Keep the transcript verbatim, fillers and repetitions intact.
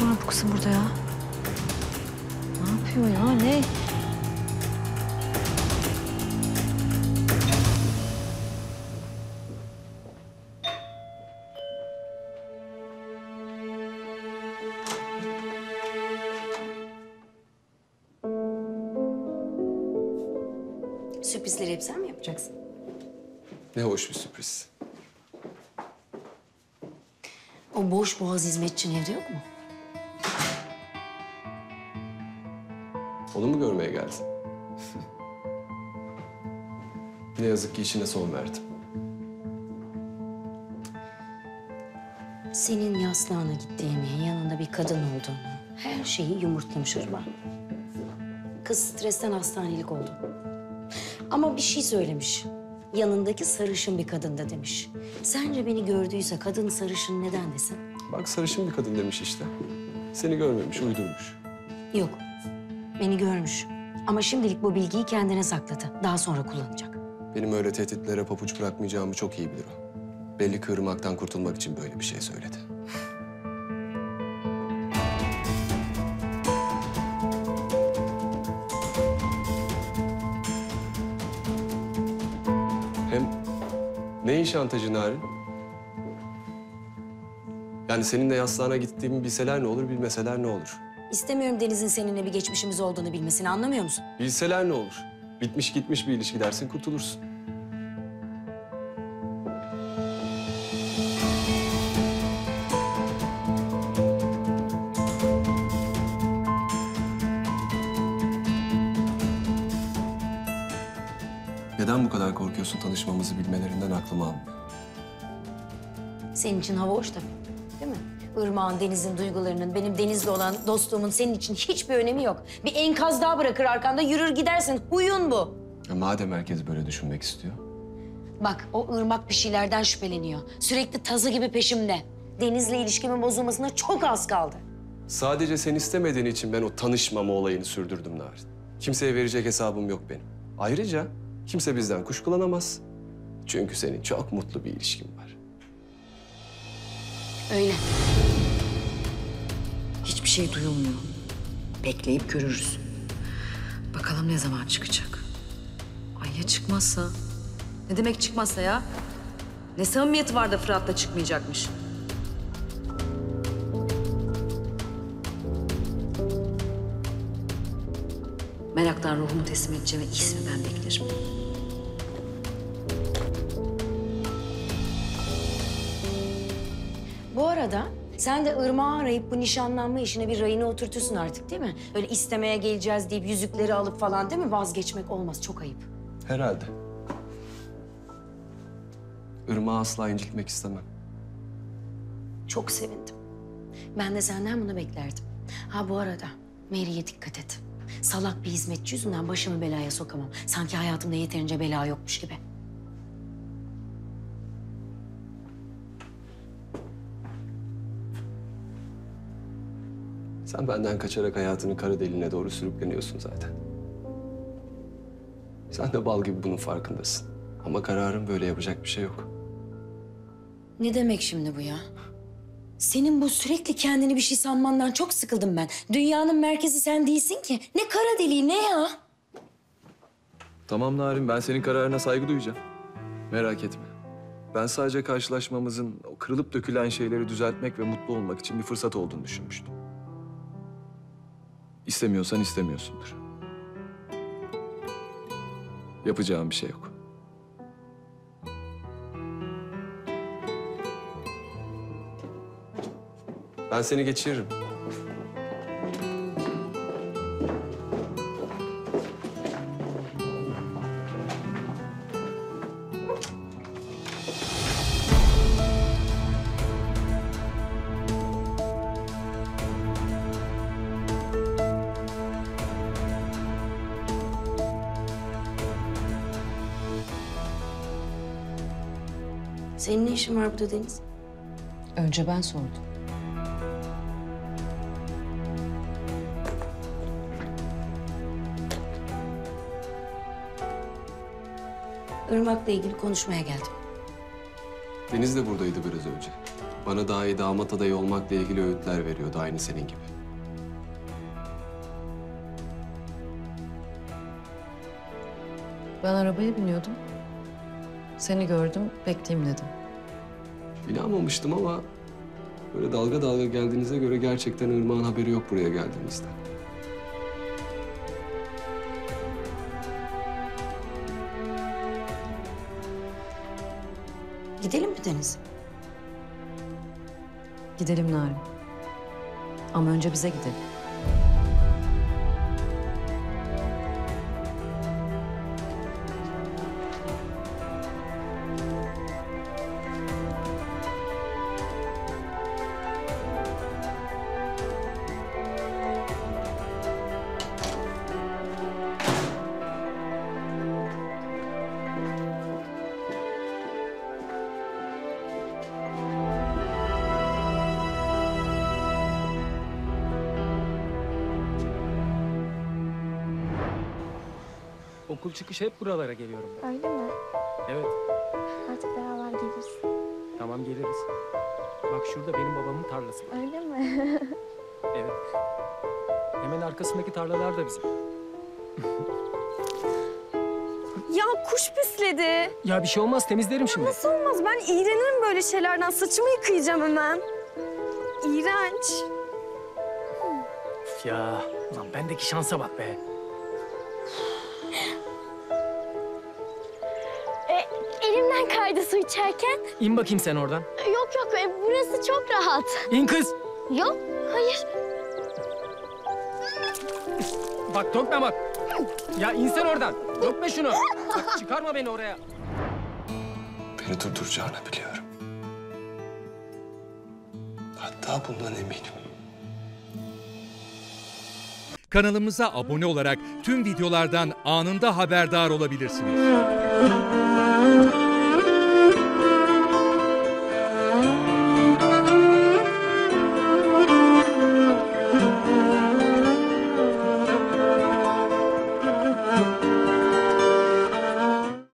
işi var bu kızın burada ya? Ne yapıyor ya? Ne? Sürprizleri hep sen mi yapacaksın? Ne hoş bir sürpriz. O boş boğaz hizmetçinin evde yok mu? Onu mu görmeye geldin? Ne yazık ki işine son verdim. Senin yaslağına gittiğini, yanında bir kadın olduğunu, her şeyi yumurtlamış Irmak. Kız stresten hastanelik oldu. Ama bir şey söylemiş. Yanındaki sarışın bir kadın da demiş. Sence beni gördüyse kadın sarışın neden desin? Bak sarışın bir kadın demiş işte. Seni görmemiş, uydurmuş. Yok, beni görmüş. Ama şimdilik bu bilgiyi kendine sakladı. Daha sonra kullanacak. Benim öyle tehditlere papuç bırakmayacağımı çok iyi bilir o. Belli ki Irmak'tan kurtulmak için böyle bir şey söyledi. Neyin şantajı Narin? Yani seninle yastığına gittiğimi bilseler ne olur, bilmeseler ne olur? İstemiyorum Deniz'in seninle bir geçmişimiz olduğunu bilmesini, anlamıyor musun? Bilseler ne olur? Bitmiş gitmiş bir ilişki dersin, kurtulursun. Neden bu kadar korkuyorsun tanışmamızı bilmelerinden, aklıma almıyor. Senin için hava hoş tabii, değil mi? Irmak'ın, Deniz'in duygularının, benim Deniz'le olan dostluğumun senin için hiçbir önemi yok. Bir enkaz daha bırakır arkanda, yürür gidersin. Huyun bu. Ya madem herkes böyle düşünmek istiyor. Bak, o Irmak bir şeylerden şüpheleniyor. Sürekli tazı gibi peşimde. Deniz'le ilişkimin bozulmasına çok az kaldı. Sadece sen istemediğin için ben o tanışmama olayını sürdürdüm Narin. Kimseye verecek hesabım yok benim. Ayrıca kimse bizden kuşkulanamaz. Çünkü senin çok mutlu bir ilişkin var. Öyle. Hiçbir şey duyulmuyor. Bekleyip görürüz. Bakalım ne zaman çıkacak. Ay ya çıkmazsa? Ne demek çıkmazsa ya? Ne samimiyeti var da Fırat'la çıkmayacakmış. Meraktan ruhumu teslim edeceğim ve iyisini ben beklerim. Bu arada sen de Irmak'ı arayıp bu nişanlanma işine bir rayına oturtursun artık, değil mi? Öyle istemeye geleceğiz deyip yüzükleri alıp falan, değil mi? Vazgeçmek olmaz, çok ayıp. Herhalde. Irmak'ı asla incitmek istemem. Çok sevindim. Ben de senden bunu beklerdim. Ha bu arada Mary'e dikkat et. Salak bir hizmetçi yüzünden başımı belaya sokamam. Sanki hayatımda yeterince bela yokmuş gibi. Sen benden kaçarak hayatının kara deliğine doğru sürükleniyorsun zaten. Sen de bal gibi bunun farkındasın. Ama kararın böyle, yapacak bir şey yok. Ne demek şimdi bu ya? Senin bu sürekli kendini bir şey sanmandan çok sıkıldım ben. Dünyanın merkezi sen değilsin ki. Ne kara deliği, ne ya? Tamam Narin, ben senin kararına saygı duyacağım. Merak etme. Ben sadece karşılaşmamızın o kırılıp dökülen şeyleri düzeltmek ve mutlu olmak için bir fırsat olduğunu düşünmüştüm. İstemiyorsan istemiyorsundur. Yapacağım bir şey yok. Ben seni geçiririm. Senin ne işin var burada Deniz? Önce ben sordum. Irmak'la ilgili konuşmaya geldim. Deniz de buradaydı biraz önce. Bana daha iyi damat adayı olmakla ilgili öğütler veriyordu, aynı senin gibi. Ben arabaya biniyordum. Seni gördüm, bekleyeyim dedim. İnanmamıştım ama böyle dalga dalga geldiğinize göre gerçekten Irmak'ın haberi yok buraya geldiğinizden. Gidelim mi Deniz? Gidelim Narin. Ama önce bize gidelim. Okul çıkışı hep buralara geliyorum ben. Öyle mi? Evet. Artık beraber geliriz. Tamam geliriz. Bak şurada benim babamın tarlası var. Öyle mi? Evet. Hemen arkasındaki tarlalar da bizim. Ya kuş pisledi. Ya bir şey olmaz, temizlerim ya şimdi. Nasıl olmaz? Ben iğrenirim böyle şeylerden. Saçımı yıkayacağım hemen. İğrenç. Ya ulan bendeki şansa bak be. Kaydı su içerken. İn bakayım sen oradan. Yok yok, burası çok rahat. İn kız. Yok, hayır. Bak dökme bak. Ya in sen oradan. Dökme şunu. Bak, çıkarma beni oraya. Beni durduracağını biliyorum. Hatta bundan eminim. Kanalımıza abone olarak tüm videolardan anında haberdar olabilirsiniz.